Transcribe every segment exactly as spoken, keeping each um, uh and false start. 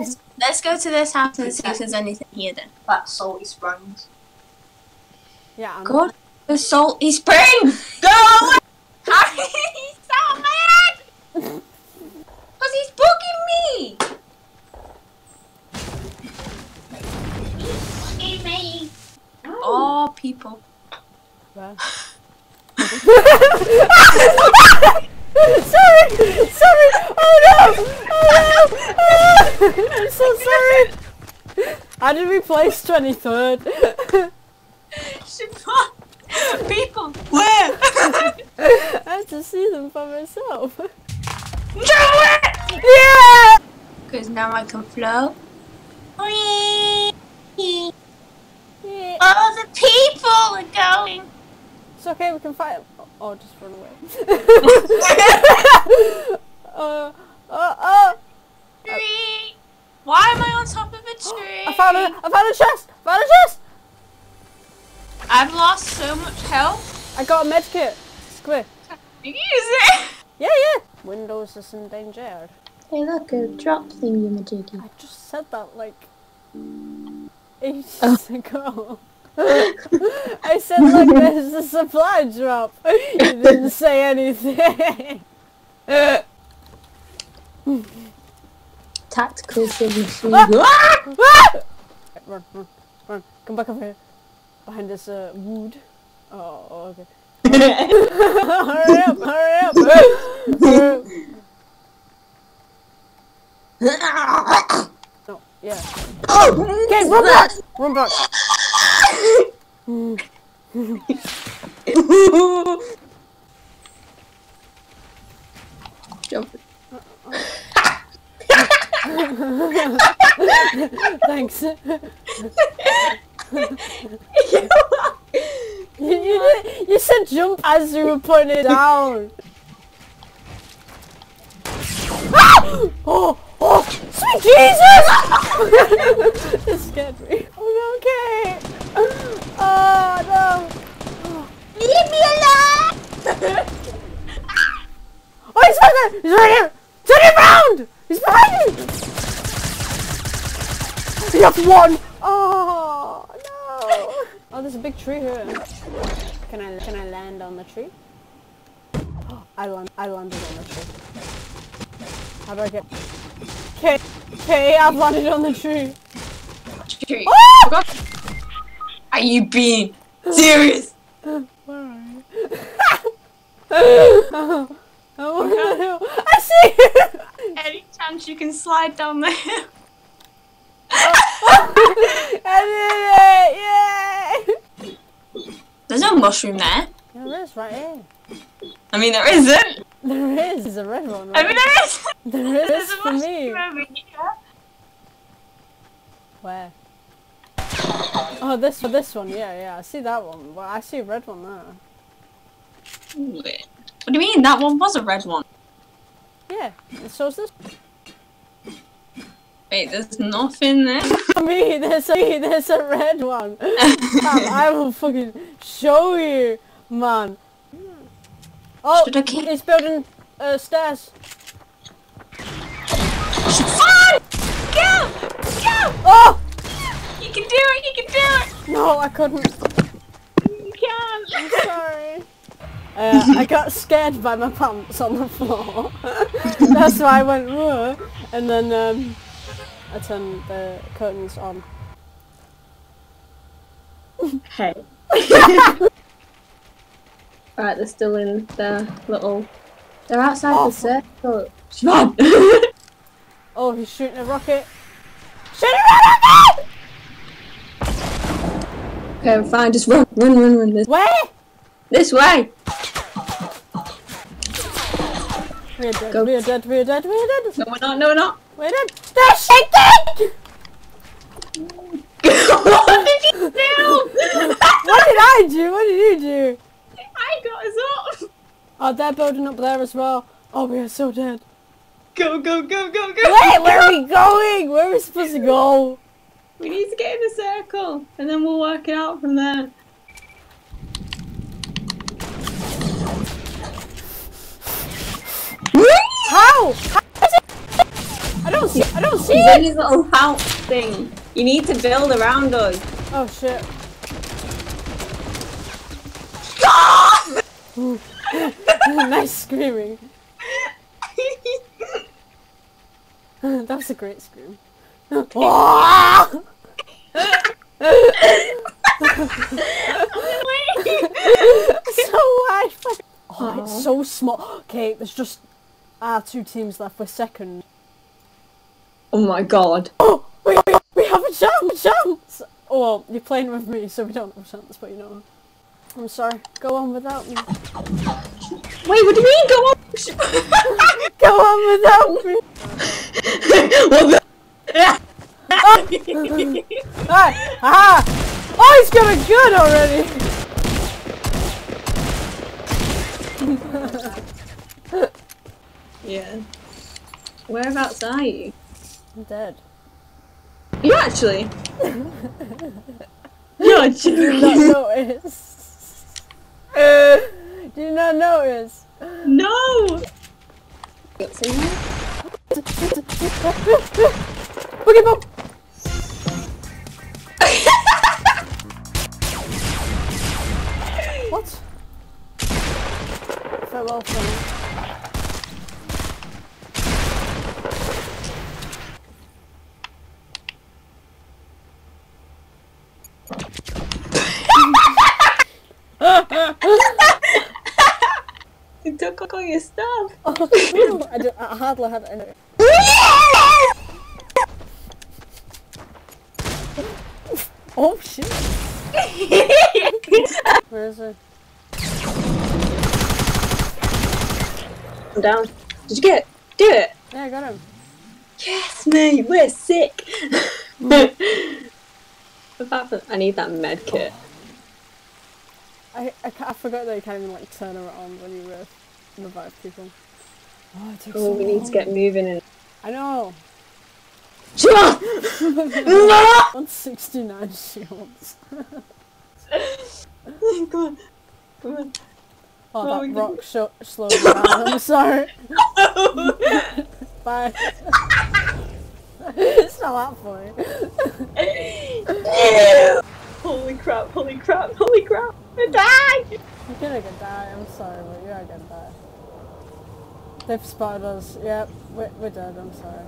Let's, let's go to this house and see if there's anything here then. That salty springs. Yeah, I'm God, the salty spring! Go away! He's so mad! Because he's bugging me! He's bugging me! Oh, oh people. Where? Sorry! Sorry! Oh no! Oh no! I'm so sorry! How did we place twenty-third? Siobhan! People! Where? I have to see them for myself. Do it! Yeah! Because now I can float. All the people are going! It's okay, we can fight. Oh, just run away. uh, uh, uh. Tree! Why am I on top of a tree? I found a, I found a chest! I found a chest! I've lost so much health. I got a med kit. Come here. You use it? Yeah, yeah. Windows is endangered. Hey look, a drop thingy majiggy. I just said that like ages oh. ago. I said like there's a supply drop. You didn't say anything. Tactical solution. Ah! Ah! Run, run, run. Come back over here. Behind this uh, wood. Oh, okay. Hurry up, hurry up. No, yeah. Oh, okay, run back. Run back. Jump. Thanks. you, you, you said jump as you were putting it down. Ah! Oh, oh, sweet Jesus! This scared me. Okay. Oh no. Oh. Leave me alone! Oh, he's right there! He's right here! Turn him round! He's behind me! He has one! Oh no! Oh, there's a big tree here. Can I can I land on the tree? Oh, I land I landed on the tree. How do I get? Okay, okay, I've landed on the tree. Tree. Oh! Are you being serious? Where are you? oh, oh, okay. I see you. Any chance you can slide down the hill? I did it! Yay! There's no mushroom there. There is right here. I mean, there isn't. There is. There's a red one. Right? I mean, there is. There is. There's a for mushroom me. Over here. Where? Oh, this one. This one. Yeah, yeah. I see that one. Well, I see a red one there. Wait. What do you mean? That one was a red one. Yeah. So is this. Wait, there's nothing there. For me, there's a, there's a red one. Damn, I will fucking show you, man. Oh, he's building uh, stairs. Fun! Go! Go! Oh! You can do it, you can do it! No, I couldn't. You can't. I'm sorry. Uh, I got scared by my pants on the floor. That's why I went, whoa. And then, um... I turn the curtains on. Hey. Right, they're still in their little... They're outside oh. the circle. Siobhan! Oh, he's shooting a rocket. Shoot a rocket! Okay, I'm fine. Just run, run, run, run. This way! This way! We're dead, Go. we're dead, we're dead, we're dead. No, we're not, no, we're not. We're dead. They're shaking! What did you do? What did I do? What did you do? I got us up. Oh, they're building up there as well. Oh, we are so dead. Go, go, go, go, go. Wait, where are we going? Where are we supposed to go? We need to get in a circle, and then we'll work it out from there. How? How is it? I don't see. I don't see. He's in his little house thing. You need to build around us. Oh shit! Stop! Nice screaming. That was a great scream. So wide. Oh, it's so small. Okay, there's just our two teams left. We're second. Oh my god. Oh, we, we, we have a chance, chance! Oh, well, you're playing with me, so we don't have a chance, but you know. I'm sorry. Go on without me. Wait, what do you mean, go on? Go on without me. What the? Oh. Ah. Ah. Oh, he's going good already! Yeah. Whereabouts are you? I'm dead. You actually? You're joking! Do you not notice? Uh, do you not notice? No! Boogie Bob! What? Farewell, friend. You took all your stuff. Oh, I, did, I hardly had any. Oh shit! Where is it? I'm down. Did you get it? Do it! Yeah, I got him. Yes, mate. We're sick. Apart from, I need that med kit. Oh. I, I, I forgot that you can't even like turn around when you uh, revive people. Oh, it takes oh so we long. Need to get moving in. I know! one sixty-nine shields. Oh god. Come on. Oh, that oh, rock sho slowed me down. I'm sorry. Bye. It's not that funny. Holy crap, holy crap, holy crap. I died! You're gonna get die, I'm sorry, but you are gonna die. They've spotted us. Yep, we're, we're dead, I'm sorry.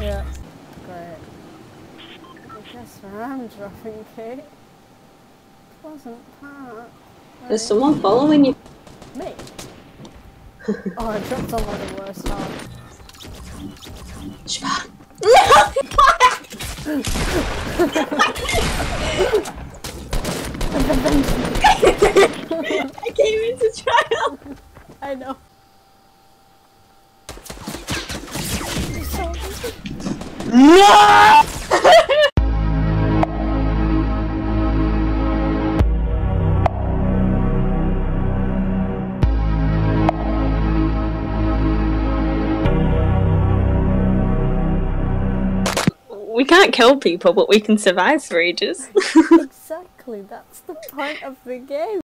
Yeah, great. I guess where I'm dropping, Kate. Pleasant Park. Right? There's someone following you. Me? Oh, I dropped on one of the worst times. Siobhan! I came into trial. I know. No! We can't kill people, but we can survive for ages. Exactly, that's the point of the game.